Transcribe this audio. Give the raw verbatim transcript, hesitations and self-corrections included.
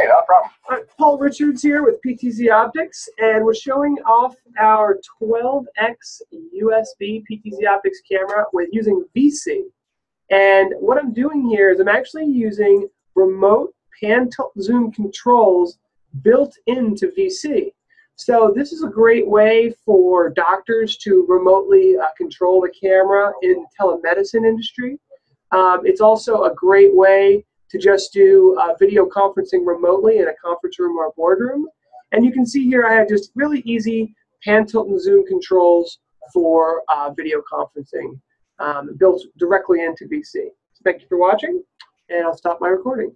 Hey, no problem. All right, Paul Richards here with P T Z Optics, and we're showing off our twelve X U S B P T Z Optics camera with using VSee. And what I'm doing here is I'm actually using remote Pan Tilt Zoom controls built into VSee. So this is a great way for doctors to remotely uh, control the camera in the telemedicine industry. Um, it's also a great way to just do uh, video conferencing remotely in a conference room or a boardroom. And you can see here I have just really easy pan, tilt, and zoom controls for uh, video conferencing um, built directly into VSee. So thank you for watching, and I'll stop my recording.